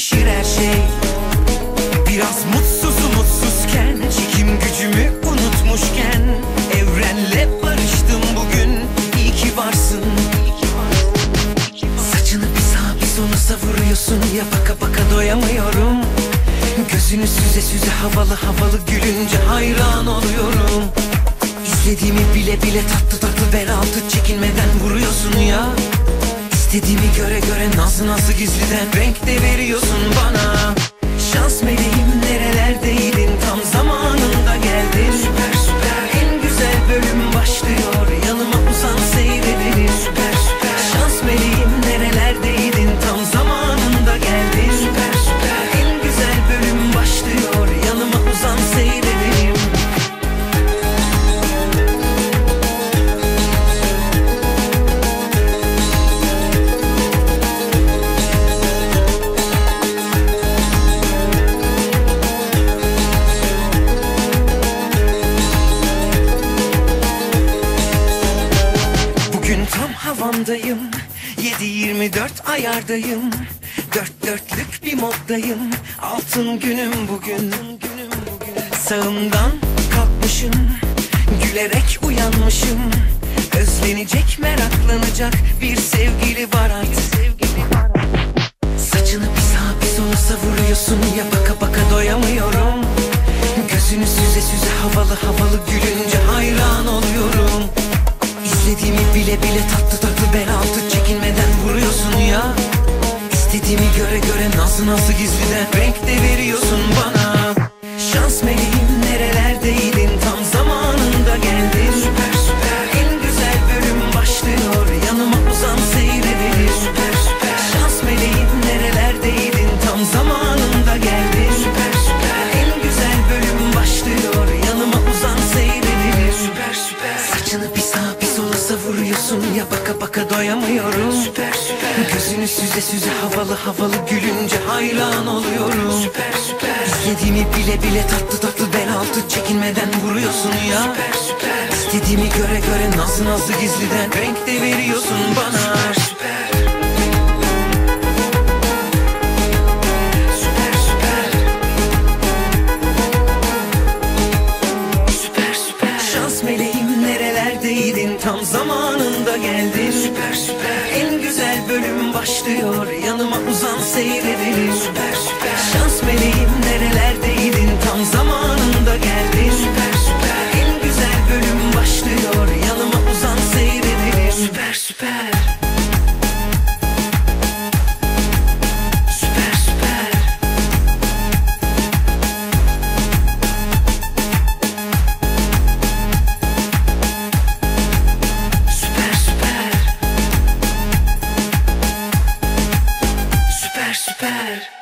değişir her şey. Biraz mutsuzken, çekim gücümü unutmuşken, evrenle barıştım bugün. İyi ki varsın. Saçını bir sağa bir sola savuruyorsun ya, baka baka doyamıyorum. Gözünü süze havalı gülünce hayran oluyorum. İstediğimi bile tatlı belaltı çekinmeden vuruyorsun ya. İstediğimi göre nasıl gizliden renk de veriyorsun bana. Şans meleğim, nerelerdeydin, tam zamanında geldin. Süper en güzel bölüm başlıyor, yanıma uzan seyredin. Süper şans meleğim, nerelerdeydin, tam zamanında geldin. Süper en güzel bölüm başlıyor, yanıma uzan seyredin. Tam havamdayım, 7/24 ayardayım, 4/4'lük bir moddayım, altın günüm bugün. Sağımdan kalkmışım, gülerek uyanmışım, özlenecek, meraklanacak bir sevgili var artık. Saçını bir sağa bir sola savuruyorsun ya, baka baka doyamıyorum. Gözünü süze havalı gülünce hayran oluyorum. İstediğimi bile tatlı belaltı çekinmeden vuruyorsun ya. İstediğimi göre nasıl gizliden renk de veriyorsun bana. Şans meleğim, nerelerdeydin, tam zamanında geldin. Süper en güzel bölüm başlıyor, yanıma uzan seyredin. Süper şans meleğim, nerelerdeydin, tam zamanında geldin. Süper en güzel bölüm başlıyor, yanıma uzan seyredin. Süper saçını bir sağa bir sola savuruyorsun ya, baka baka doyamıyorum. Süper gözünü süze havalı gülünce hayran oluyorum. Süper İstediğimi bile tatlı belaltı çekinmeden vuruyorsun ya. Süper İstediğimi göre nazlı gizliden renk de veriyorsun bana. Süper tam zamanında geldin. Süper en güzel bölüm başlıyor, yanıma uzan seyredelim. Süper şans meleğim, nerelerdeydin, tam zamanında geldin. Süper en güzel bölüm başlıyor, yanıma uzan seyredelim. Süper Süper.